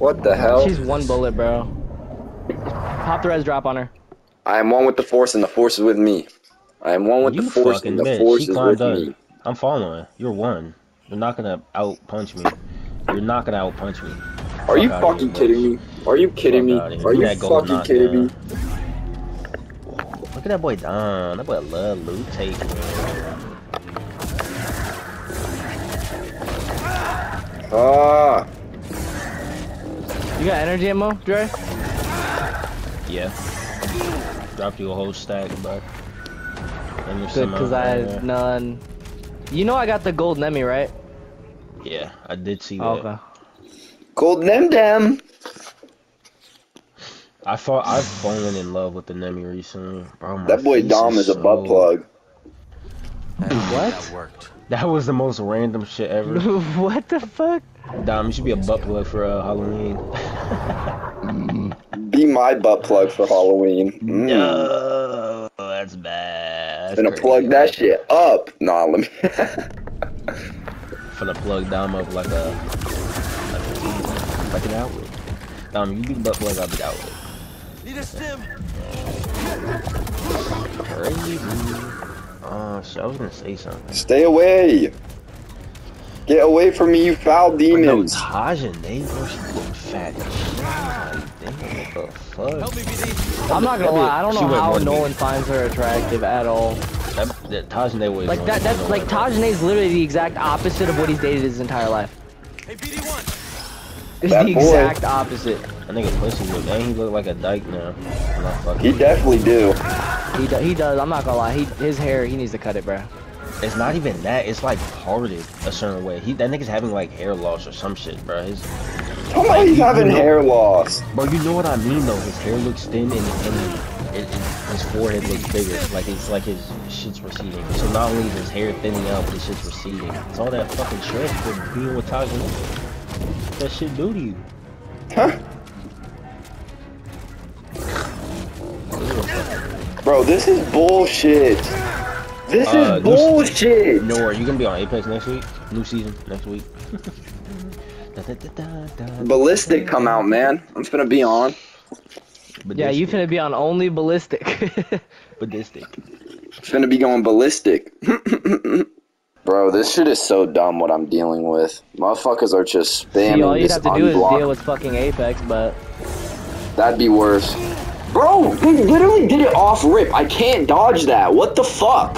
What the hell? She's one bullet, bro. Pop the res drop on her. I am one with the Force, and the Force is with me. I am one with the Force, and the Force is with me. I'm following. You're one. You're not gonna out-punch me. You're not gonna out-punch me. Are you fucking kidding me? Are you kidding me? Are you fucking kidding me? Look at that boy Don. That boy love loot taking. Ah. You got energy ammo, Dre? Yeah. Dropped you a whole stack, bro. Good, cause I had none. You know I got the gold Nemi, right? Yeah, I did see that. Okay. Gold Nem-Dam! I've fallen in love with the Nemi recently. Bro, that boy Dom is a butt plug. What? That worked. That was the most random shit ever. What the fuck? Dom, you should be a butt plug for Halloween. Be my butt plug for Halloween. Mm. No, that's bad. That's gonna plug that shit up. Nah, let me. Finna plug Dom up like a. Like an outlet. Dom, you do butt plug, I'll be outlet. Need a stim. Crazy. Oh shit, I was gonna say something. Stay away. Get away from me, you foul demons. Taja, they look fat. I'm not gonna lie, I don't know how no one finds her attractive at all. That Tajane was like that. That's like Tajane is literally the exact opposite of what he's dated his entire life. Hey, PD1. It's the exact opposite. I think a pussy look. Dang, he look like a dyke now. He definitely do. He does. I'm not gonna lie. His hair. He needs to cut it, bro. It's not even that. It's like parted a certain way. That nigga's having like hair loss or some shit, bro. He's having hair loss. Bro, you know what I mean though. His hair looks thin and his forehead looks bigger. Like it's like his shit's receding. So not only is his hair thinning out, but his shit's receding. It's all that fucking shit for being with Tajin. That shit do to you? Huh? Bro, this is bullshit. This is bullshit. No, are you gonna be on Apex next week? New season next week. Ballistic come out, man. I'm finna be on. Ballistic. Yeah, you finna be on only Ballistic. Ballistic. Finna be going ballistic. Bro, this shit is so dumb what I'm dealing with. Motherfuckers are just spamming. See, all you have to do is deal with fucking Apex, but... That'd be worse. Bro, they literally did it off rip. I can't dodge that. What the fuck?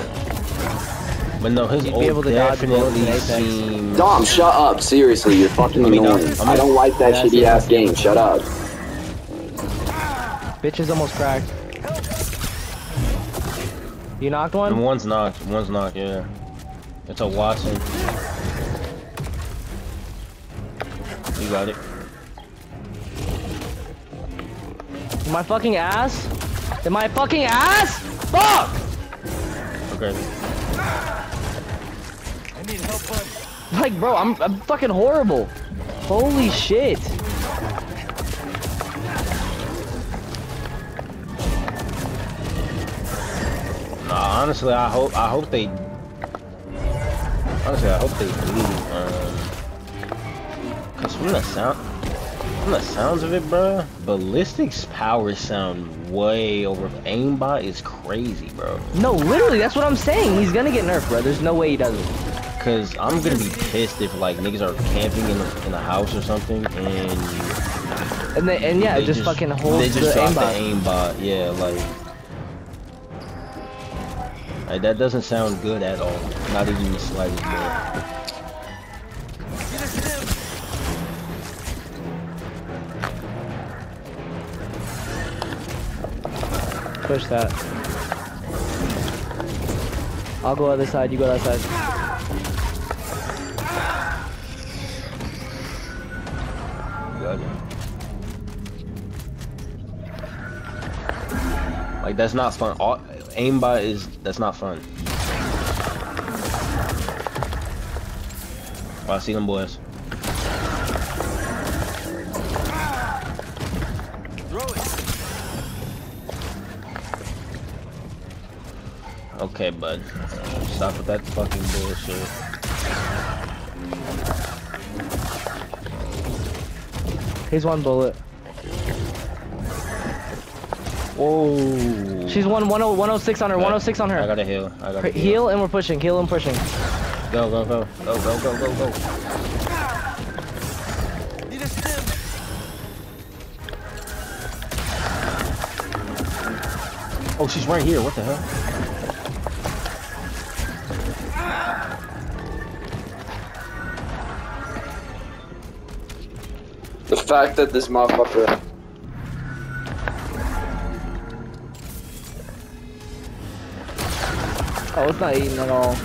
But no, his old definitely seems... Dom, shut up. Seriously, you're fucking annoying. I don't like that shitty ass game. Shut up. Bitch is almost cracked. You knocked one? And one's knocked. One's knocked, yeah. It's a Watson. You got it. My fucking ass? In my fucking ass? Fuck! Okay. I need help, bud. Like, bro, I'm fucking horrible. Holy shit. Nah, honestly, I hope they. Honestly, I hope they leave, cause from the sounds of it, bro, Ballistic's power sound way over. Aimbot is crazy, bro. No, literally, that's what I'm saying. He's gonna get nerfed, bro. There's no way he doesn't. Cause I'm gonna be pissed if like niggas are camping in a house or something, and yeah, just fucking hold the aimbot. Yeah, like that doesn't sound good at all. Not even the slightest bit. Push that. I'll go other side. You go that side. Like that's not fun. Aimbot is not fun. Oh, I see them boys. Okay, bud. Stop with that fucking bullshit. He's one bullet. Whoa. She's 106 on her. 106 on her. I got a heal. I got a heal. Heal and we're pushing. Heal and pushing. Go, go, go. Go, go, go, go, go. Oh, she's right here. What the hell? The fact that this motherfucker. Oh, it's not eating at all.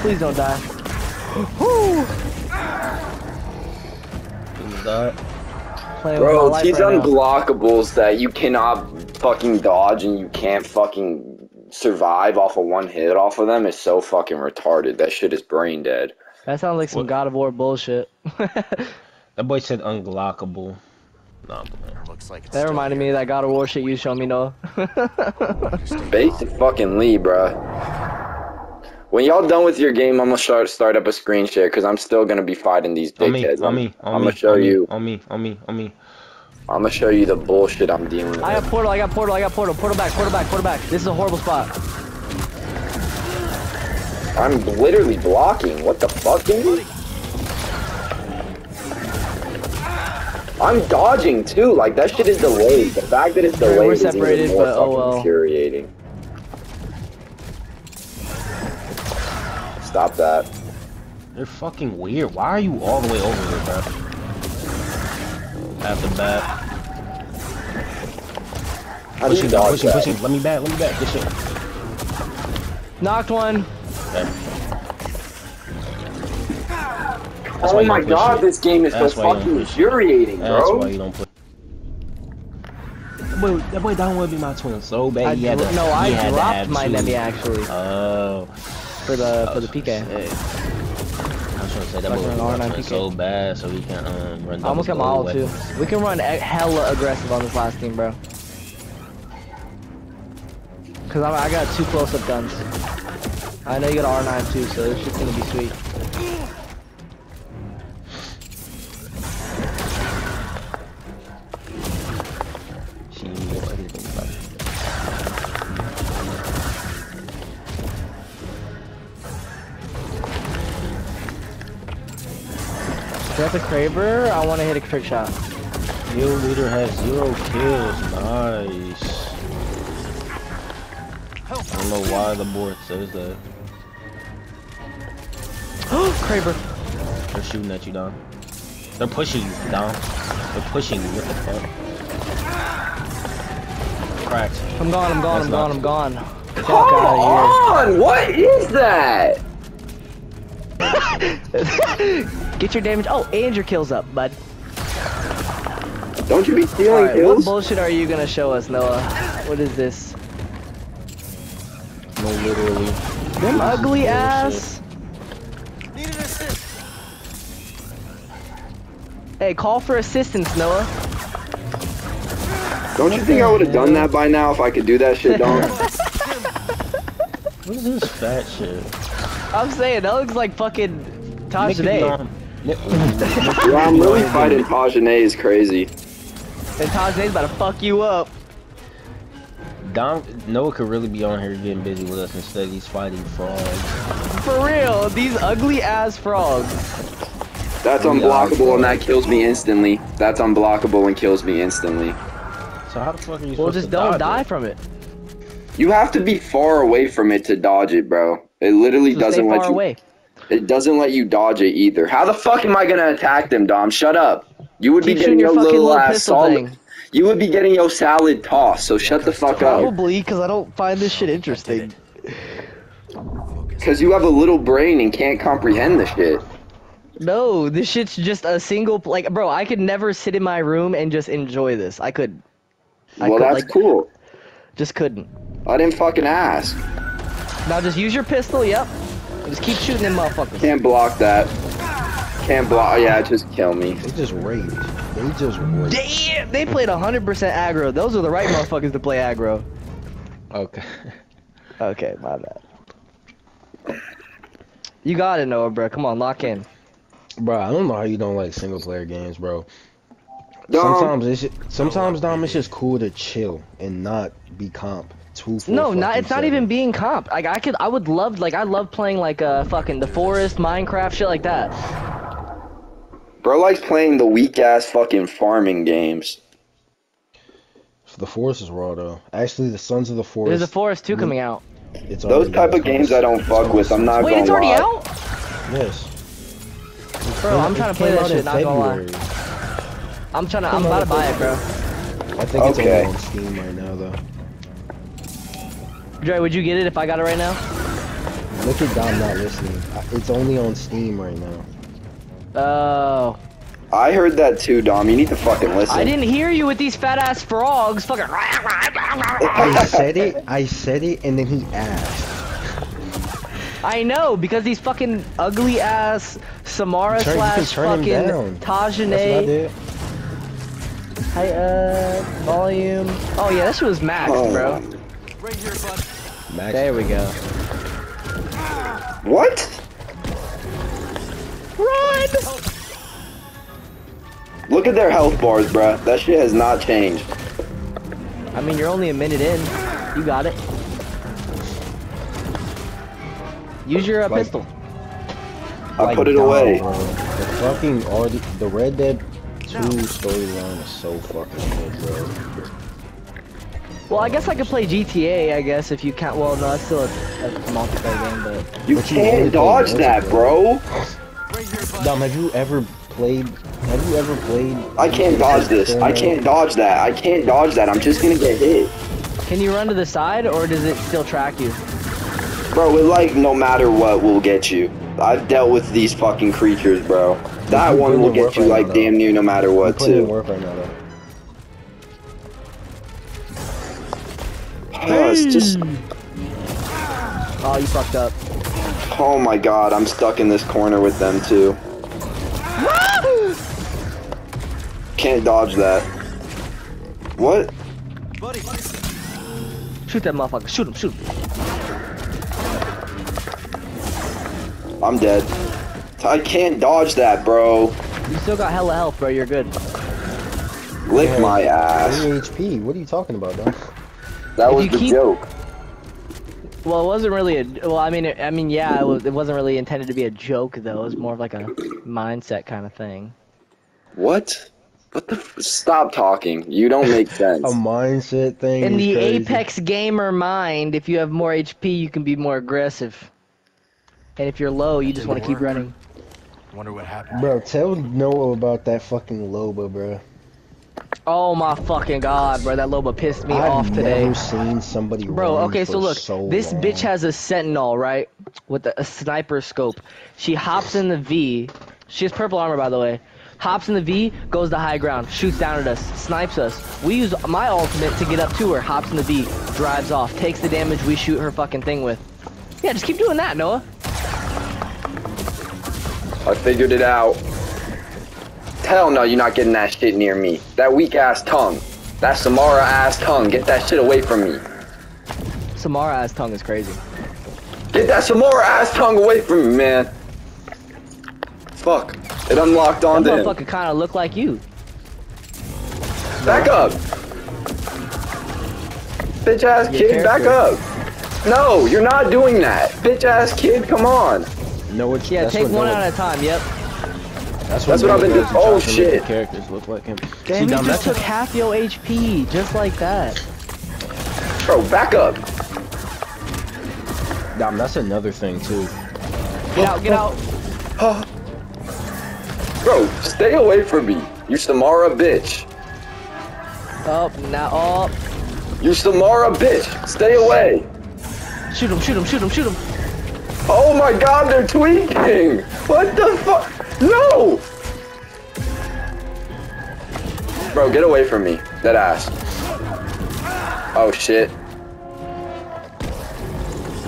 Please don't die. Woo! Bro, it's these unblockables that you cannot fucking dodge and you can't fucking survive off of one hit off of them is so fucking retarded. That shit is brain dead. That sounds like some what? God of War bullshit. That boy said unglockable. Nah, looks like it's that reminded me of that God of War shit you showed me, Noah. Basic fucking Lee, bruh. When y'all done with your game, I'm gonna start up a screen share because I'm still gonna be fighting these dickheads. On me. I'm gonna show you the bullshit I'm dealing with. I got portal. Portal back. This is a horrible spot. I'm literally blocking. What the fuck, dude? I'm dodging too. Like, that shit is delayed. The fact that it's delayed is even more fucking infuriating. Stop that. They're fucking weird. Why are you all the way over here, bro? At the back. Pushing. Let me back. Good shit. Knocked one. Okay. Oh my god, this game is so fucking infuriating, bro. That's why you don't push. That boy down will be my twin so bad. I dropped my Nemi actually. Oh. For the PK. Sick. That so bad, so we can run. I almost got my ult too. We can run hella aggressive on this last team, bro. Cause I got two close-up guns. I know you got R9 too, so this shit's gonna be sweet. That's a Kraber. I want to hit a trick shot. Your leader has 0 kills. Nice. I don't know why the board says that. Oh, Kraber. They're shooting at you, Don. They're pushing you, Don. They're pushing you. What the fuck? Cracks. I'm gone. Come on! What is that? Get your damage. Oh, and your kills up, bud. Don't you be stealing kills? What bullshit are you gonna show us, Noah? What is this? No, literally. Them ugly ass. Need an assist. Hey, call for assistance, Noah. Don't you think I would have done that by now if I could do that shit, Don? What is this fat shit? I'm saying that looks like fucking Tajane. Yeah, I'm really fighting Tajane is crazy. And Tajane's about to fuck you up. Dom, Noah could really be on here getting busy with us instead. He's fighting frogs. For real, these ugly ass frogs. That's unblockable and that kills me instantly. So how the fuck are you? Well, just don't die from it. You have to be far away from it to dodge it, bro. It literally doesn't let you. Away. It doesn't let you dodge it either. How the fuck am I gonna attack them, Dom? Shut up. You would be getting your little ass solid. You would be getting your salad tossed. So shut the fuck up. Probably because I don't find this shit interesting. Because you have a little brain and can't comprehend this shit. No, this shit's just a single. Like, bro, I could never sit in my room and just enjoy this. I could. Well, that's cool. Just couldn't. I didn't fucking ask. Now just use your pistol, yep. Just keep shooting them motherfuckers. Can't block that. Can't block, yeah, just kill me. It's just rage. They just wait. Damn, they played 100% aggro. Those are the right motherfuckers to play aggro. Okay. Okay, my bad. You got it, Noah, bro. Come on, lock in. Bro, I don't know how you don't like single-player games, bro. Sometimes, Dom, it's just cool to chill and not be comp. It's not even being comp. Like I would love playing like fucking The Forest, Minecraft, shit like that. Bro likes playing the weak ass fucking farming games. So The Forest is raw though. Actually, the Sons of the Forest. There's a Forest 2 coming out. It's those type of games I don't fuck with. I'm not gonna lie. Wait, it's already out? Yes. Bro, I'm trying to play that shit. Not gonna lie. I'm about to buy it, bro. I think it's only on Steam right now though. Dre, would you get it if I got it right now? Look at Dom not listening. It's only on Steam right now. Oh. I heard that too, Dom. You need to fucking listen. I didn't hear you with these fat ass frogs. Fucking. I said it, and then he asked. I know, because these fucking ugly ass Samara slash fucking Tajane. Hi, volume. Oh yeah, that shit was maxed, bro. Right here, bud. Max. There we go. What? Run! Look at their health bars, bruh. That shit has not changed. I mean, you're only a minute in. You got it. Use your pistol. I put it away. Bro. The Red Dead 2 storyline is so fucking good, bro. Well, I guess I could play GTA, I guess, if you can't. Well, no, it's still a multiplayer game, but... You can't dodge that, bro! Dom, have you ever played... I can't dodge this. I can't dodge that. I can't dodge that. I'm just gonna get hit. Can you run to the side, or does it still track you? Bro, it, like, no matter what will get you. I've dealt with these fucking creatures, bro. That one will get you, like, damn near no matter what, too. No, it's just... Oh, you fucked up. Oh my god, I'm stuck in this corner with them too. Can't dodge that. What? Shoot that motherfucker. Shoot him, shoot him. I'm dead. I can't dodge that, bro. You still got hella health, bro. You're good. Lick my ass. HP. What are you talking about, though? That was the joke. Well, it wasn't really a. Well, I mean, yeah, it wasn't really intended to be a joke though. It was more of like a mindset kind of thing. What? What the? Stop talking. You don't make sense. A mindset thing. In the Apex gamer mind, if you have more HP, you can be more aggressive. And if you're low, you just want to keep running. Wonder what happened. Bro, tell Noah about that fucking Loba, bro. Oh my fucking god, bro! That Loba pissed me off today. I've never seen somebody. Bro, okay, so look, this bitch has a Sentinel, right? With a sniper scope. She hops in the V. She has purple armor, by the way. Hops in the V, goes to high ground, shoots down at us, snipes us. We use my ultimate to get up to her. Hops in the V, drives off, takes the damage. We shoot her fucking thing with. Yeah, just keep doing that, Noah. I figured it out. Hell no, you're not getting that shit near me. That weak ass tongue. That Samara ass tongue. Get that shit away from me. Samara ass tongue is crazy. Get that Samara ass tongue away from me, man. Fuck. It unlocked onto him. That motherfucker kinda look like you. Back up. Bitch ass kid, back up. No, you're not doing that. Bitch ass kid, come on. No, it's yeah, take one at a time, yep. That's what I've been doing. Oh shit! Characters look like him. Damn, you just took half your HP, just like that. Bro, back up. Damn, that's another thing too. Get out! Get out! Bro, stay away from me. You Samara bitch. Oh, now oh. You Samara bitch. Stay away. Shoot him! Shoot him! Shoot him! Shoot him! Oh my god, they're tweaking! What the fuck? No! Bro, get away from me. That ass. Oh shit.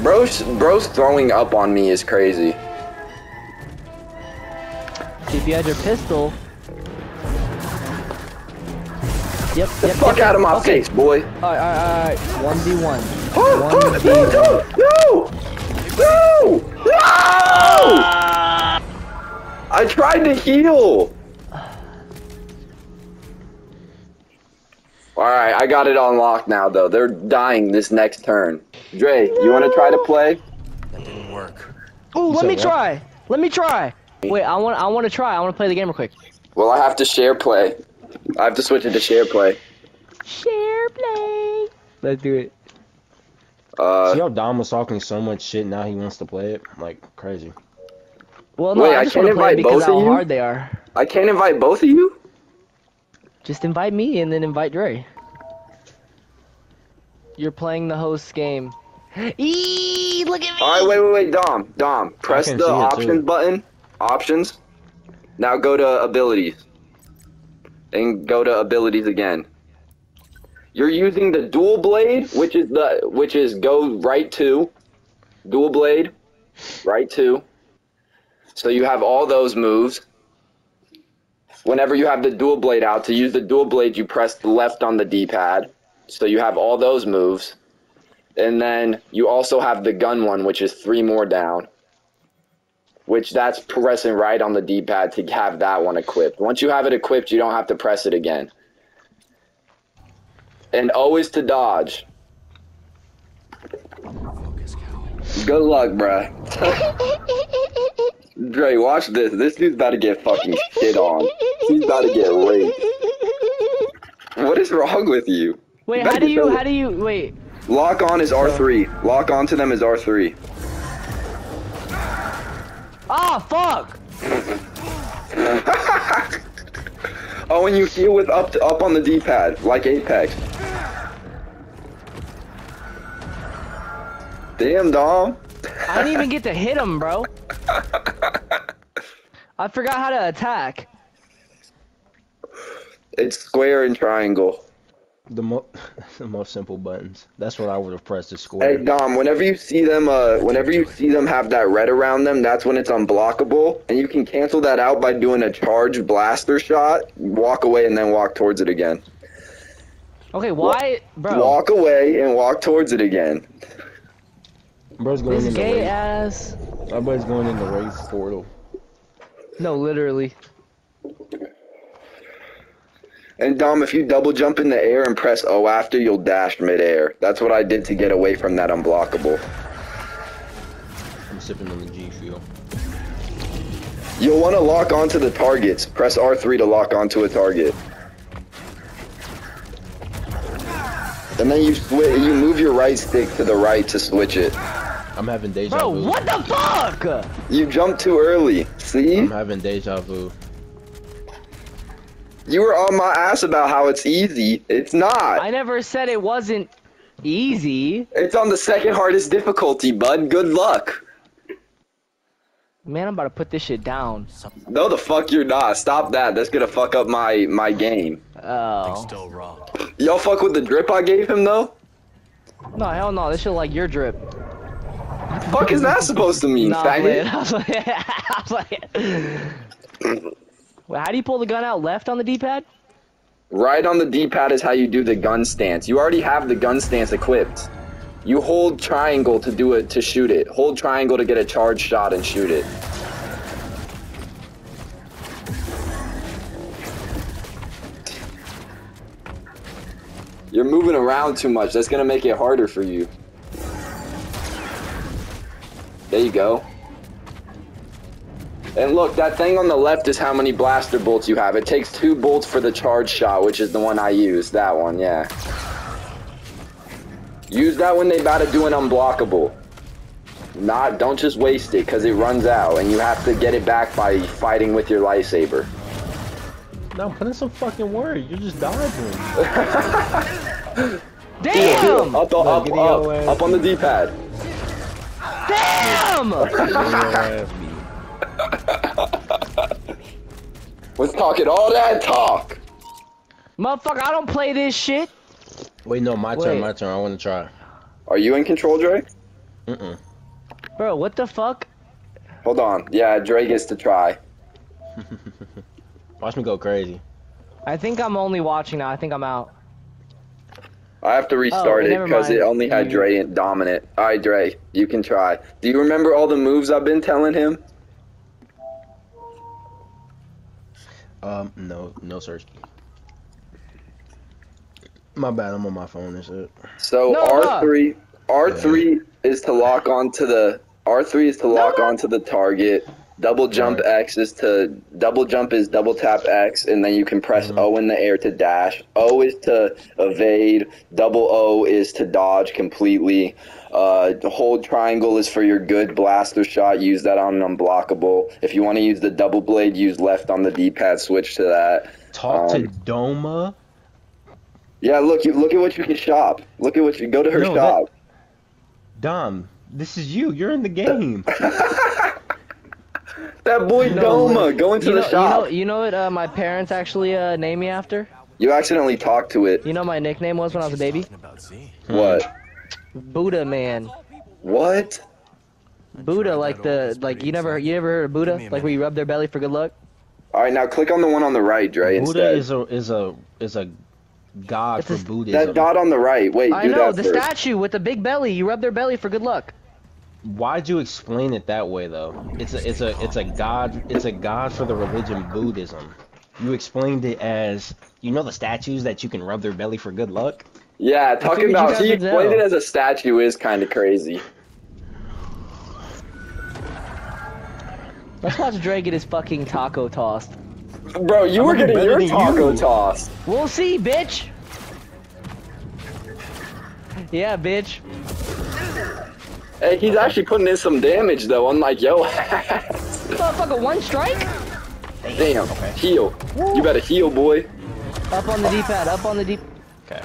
Bro's throwing up on me is crazy. If you had your pistol, Yep. The fuck out of my face, boy. Alright. 1v1. No! I tried to heal. Alright, I got it unlocked now, though. They're dying this next turn. Dre, you want to try to play? That didn't work. Oh, let me try. Wait, I want to try. I want to play the game real quick. Well, I have to share play. I have to switch it to share play. Share play. Let's do it. See how Dom was talking so much shit, now he wants to play it? Like, crazy. Well, no, wait, I can't invite both of you? How hard they are. I can't invite both of you? Just invite me and then invite Dre. You're playing the host game. Eee, look at me! Alright, wait, Dom, press the options button. Options. Now go to abilities. And go to abilities again. You're using the dual blade, which is go right to. Dual blade, right to. So you have all those moves. Whenever you have the dual blade out, to use the dual blade, you press left on the D-pad. So you have all those moves. And then you also have the gun one, which is 3 more down. Which that's pressing right on the D-pad to have that one equipped. Once you have it equipped, you don't have to press it again. And always to dodge. Good luck, bruh. Dre, watch this. This dude's about to get fucking shit on. He's about to get raped. What is wrong with you? Wait, how do you, wait. Lock on is R3. Lock on to them is R3. Ah, fuck! Oh, and you heal with up on the D-pad, like Apex. Damn, Dom. I didn't even get to hit him, bro. I forgot how to attack. It's square and triangle. The most simple buttons. That's what I would have pressed, is square. Hey Dom, whenever you see them have that red around them, that's when it's unblockable, and you can cancel that out by doing a charge blaster shot. Walk away and then walk towards it again. Okay, why, bro? Walk away and walk towards it again. Bro's going in the gay ass. My buddy's going in the race portal. No, literally. And Dom, if you double jump in the air and press O after, you'll dash midair. That's what I did to get away from that unblockable. I'm sipping on the G Fuel. You'll want to lock onto the targets. Press R3 to lock onto a target. And then you move your right stick to the right to switch it. I'm having deja vu. Bro, what the fuck? You jumped too early. See? I'm having deja vu. You were on my ass about how it's easy. It's not. I never said it wasn't easy. It's on the second hardest difficulty, bud. Good luck. Man, I'm about to put this shit down. No, the fuck you're not. Stop that. That's gonna fuck up my game. Oh. Y'all fuck with the drip I gave him, though? No, hell no. This shit like your drip. Fuck is that supposed to mean, faggot? I'm playing. Wait, how do you pull the gun out? Left on the D-pad? Right on the D-pad is how you do the gun stance. You already have the gun stance equipped. You hold triangle to do it, to shoot it. Hold triangle to get a charge shot and shoot it. You're moving around too much. That's gonna make it harder for you. There you go. And look, that thing on the left is how many blaster bolts you have. It takes 2 bolts for the charge shot, which is the one I use. That one, yeah. Use that when they about to do an unblockable. Don't just waste it, because it runs out, and you have to get it back by fighting with your lightsaber. No, put in some fucking word. You're just dodging. Damn! Up on the D-pad. Damn! We're talking all that talk. Motherfucker, I don't play this shit. Wait, no, my turn. I want to try. Are you in control, Dre? Mm-mm. Bro, what the fuck? Hold on. Yeah, Dre gets to try. Watch me go crazy. I think I'm only watching now. I think I'm out. I have to restart it because it only had Dre and Dominant. All right, Dre, you can try. Do you remember all the moves I've been telling him? No, sir. My bad, I'm on my phone and shit. So no, R3 is to lock onto the target. Double jump X is to double tap X, and then you can press O in the air to dash. O is to evade. Double O is to dodge completely. Hold triangle is for your good blaster shot. Use that on an unblockable. If you want to use the double blade, use left on the D-pad. Switch to that. Talk to Doma. Yeah, look. You look at what you can shop. Look at what you go to her shop. Dom, this is you. You're in the game. That boy Doma, go into the shop. You know what my parents actually named me after? You accidentally talked to it. You know my nickname was when I was a baby? What? Buddha man. What? Buddha, like the you never heard of Buddha? Like where you rub their belly for good luck? Alright, now click on the one on the right, Dre, instead. Buddha is a god for Buddhism. That dot on the right, wait, I know, the statue with the big belly, you rub their belly for good luck. Why'd you explain it that way though? It's a god for the religion Buddhism. You explained it as, you know, the statues that you can rub their belly for good luck? Yeah, talking about he explained it as a statue is kinda crazy. Let's watch Dre get his fucking taco tossed. Bro, you were getting your taco tossed. We'll see, bitch. Yeah, bitch. Hey, he's actually putting in some damage though, unlike yo ass. Motherfucker, one strike? Damn, okay. Heal. Woo. You better heal, boy. Up on the D-pad, up on the D. Okay.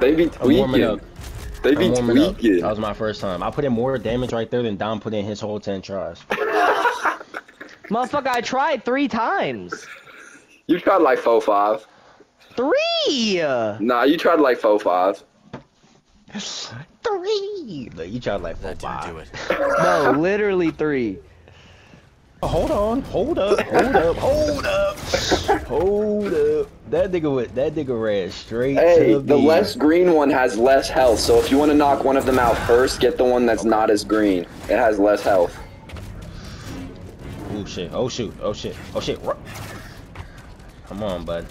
They be tweaking. They be tweaking. That was my first time. I put in more damage right there than Dom put in his whole 10 tries. Motherfucker, I tried 3 times. You tried like 4-5. 3! Nah, you tried like 4-5. 3! Like, you tried like 4-5. Do it. No, literally 3. Hold on, hold up, hold up, hold up, hold up. That nigga ran straight to the less green one has less health, so if you want to knock one of them out first, get the one that's not as green. It has less health. Oh shit, oh shoot, oh shit, oh shit. Come on, bud.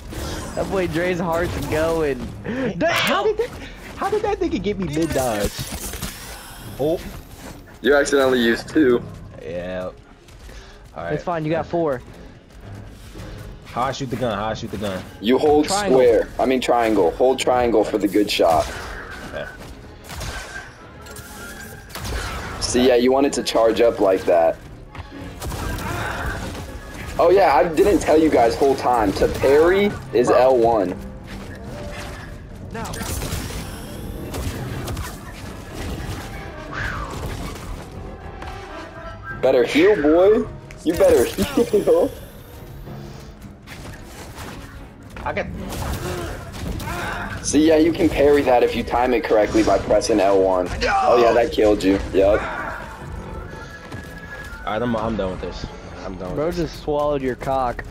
That boy Dre's heart's going. Damn! How did that nigga get me mid-dodge? Oh. You accidentally used 2. Yeah. Alright. It's fine, you got 4. How I shoot the gun, how I shoot the gun. You hold square. I mean triangle. Hold triangle for the good shot. Yeah. See, yeah, you wanted to charge up like that. Oh yeah, I didn't tell you guys whole time. To parry is L1. No. Better heal, boy. You better heal. I got. See, yeah, you can parry that if you time it correctly by pressing L1. No! Oh yeah, that killed you. Yup. Alright, I'm done with this. I'm done with this. Bro just swallowed your cock.